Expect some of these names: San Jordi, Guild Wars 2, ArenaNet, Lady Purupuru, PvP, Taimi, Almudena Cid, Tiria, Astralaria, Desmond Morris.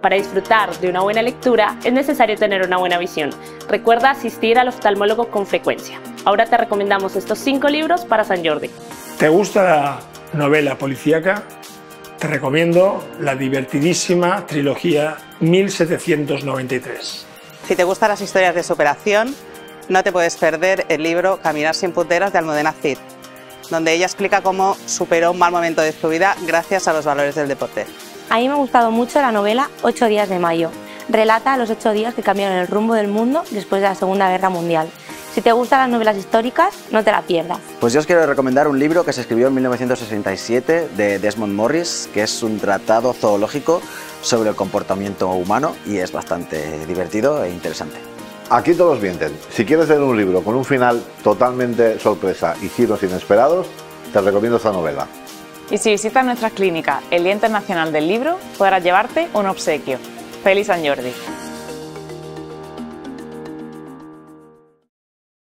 Para disfrutar de una buena lectura es necesario tener una buena visión. Recuerda asistir al oftalmólogo con frecuencia. Ahora te recomendamos estos 5 libros para San Jordi. ¿Te gusta la novela policíaca? Te recomiendo la divertidísima trilogía 1793. Si te gustan las historias de superación, no te puedes perder el libro Caminar sin punteras de Almudena Cid, donde ella explica cómo superó un mal momento de su vida gracias a los valores del deporte. A mí me ha gustado mucho la novela 8 días de mayo. Relata los 8 días que cambiaron el rumbo del mundo después de la Segunda Guerra Mundial. Si te gustan las novelas históricas, no te la pierdas. Pues yo os quiero recomendar un libro que se escribió en 1967 de Desmond Morris, que es un tratado zoológico sobre el comportamiento humano y es bastante divertido e interesante. Aquí todos mienten. Si quieres leer un libro con un final totalmente sorpresa y giros inesperados, te recomiendo esta novela. Y si visitas nuestras clínicas el Día Internacional del Libro, podrás llevarte un obsequio. ¡Feliz San Jordi!